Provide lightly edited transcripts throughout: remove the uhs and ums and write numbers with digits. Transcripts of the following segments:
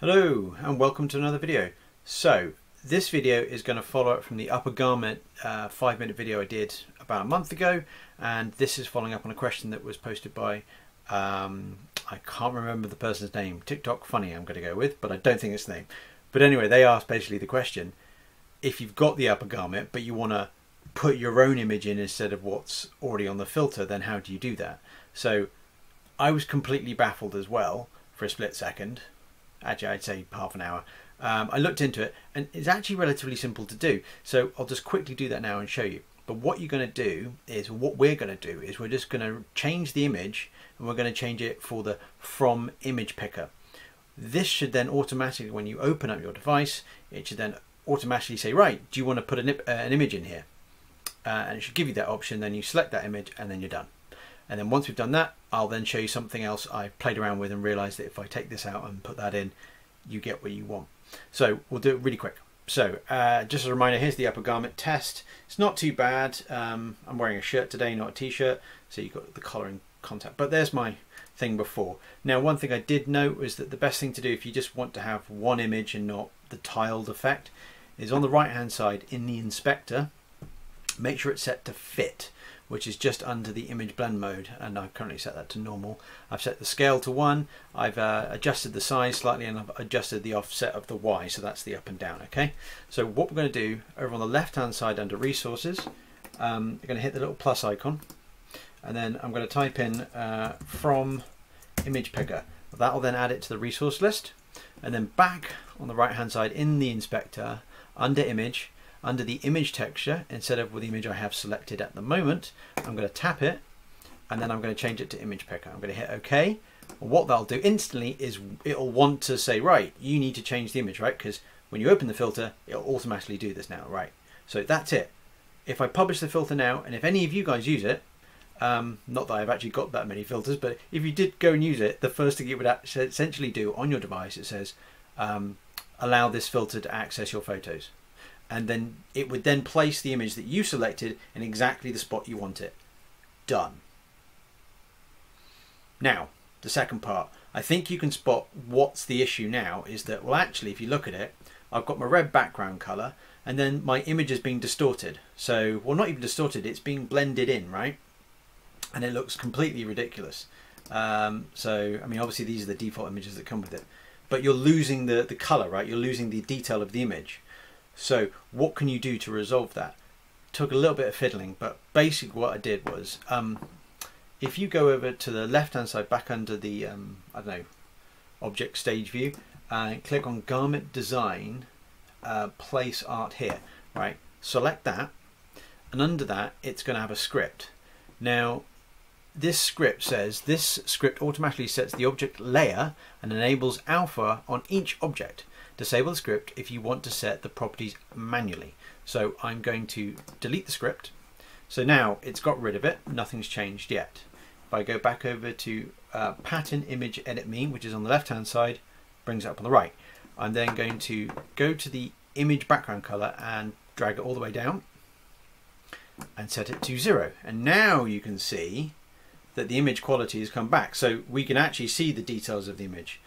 Hello and welcome to another video. So this video is going to follow up from the upper garment 5-minute video I did about a month ago, and this is following up on a question that was posted by I can't remember the person's name, TikTok Funny I'm going to go with, but I don't think it's the name. But anyway, they asked basically the question, if you've got the upper garment but you want to put your own image in instead of what's already on the filter, then how do you do that? So I was completely baffled as well for a split second. Actually, I'd say half an hour. I looked into it, and it's actually relatively simple to do. So I'll just quickly do that now and show you. But what you're going to do is, what we're going to do is, we're just going to change the image, and we're going to change it for the from image picker. This should then automatically, when you open up your device, it should then automatically say, right, do you want to put an image in here? And it should give you that option. Then you select that image, and then you're done. And then once we've done that, I'll then show you something else I've played around with and realized that if I take this out and put that in, you get what you want. So we'll do it really quick. So just as a reminder, here's the upper garment test. It's not too bad. I'm wearing a shirt today, not a t-shirt. So you've got the collaring contact, but there's my thing before. Now, one thing I did note was that the best thing to do if you just want to have one image and not the tiled effect is on the right-hand side in the inspector, make sure it's set to fit, which is just under the image blend mode, and I've currently set that to normal. I've set the scale to 1, I've adjusted the size slightly, and I've adjusted the offset of the Y, so that's the up and down, okay? So what we're gonna do, over on the left-hand side under resources, you're gonna hit the little plus icon, and then I'm gonna type in from image picker. That'll then add it to the resource list, and then back on the right-hand side in the inspector, under image, under the image texture, instead of with the image I have selected at the moment, I'm going to tap it, and then I'm going to change it to image picker. I'm going to hit OK. What that'll do instantly is it'll want to say, right, you need to change the image, right? Because when you open the filter, it'll automatically do this now, right? So that's it. If I publish the filter now, and if any of you guys use it, not that I've actually got that many filters, but if you did go and use it, the first thing it would essentially do on your device, it says, allow this filter to access your photos. And then it would then place the image that you selected in exactly the spot you want it. Done. Now, the second part. I think you can spot what's the issue now is that, well, actually, if you look at it, I've got my red background color, and then my image is being distorted. So, well, not even distorted, it's being blended in, right? And it looks completely ridiculous. So, I mean, obviously, these are the default images that come with it. But you're losing the color, right? You're losing the detail of the image. So what can you do to resolve that? Took a little bit of fiddling, but basically what I did was, if you go over to the left-hand side, back under the, I don't know, object stage view, and click on garment design, place art here, right? Select that, and under that, it's gonna have a script. Now, this script says, this script automatically sets the object layer and enables alpha on each object. Disable the script if you want to set the properties manually. So I'm going to delete the script. So now it's got rid of it, nothing's changed yet. If I go back over to pattern image edit me, which is on the left-hand side, brings it up on the right. I'm then going to go to the image background color and drag it all the way down and set it to 0. And now you can see that the image quality has come back. So we can actually see the details of the image.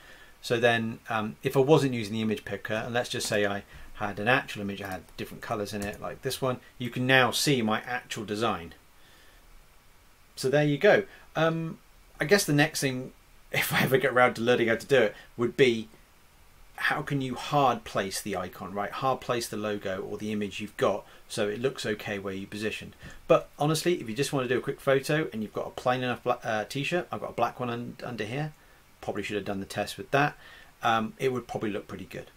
So then if I wasn't using the image picker, and let's just say I had an actual image, I had different colors in it like this one, you can now see my actual design. So there you go. I guess the next thing, if I ever get around to learning how to do it, would be how can you hard place the icon, right? Hard place the logo or the image you've got so it looks okay where you positioned. But honestly, if you just want to do a quick photo and you've got a plain enough black, t-shirt, I've got a black one under here. Probably should have done the test with that. It would probably look pretty good.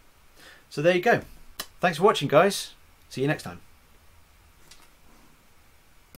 So there you go. Thanks for watching, guys. See you next time.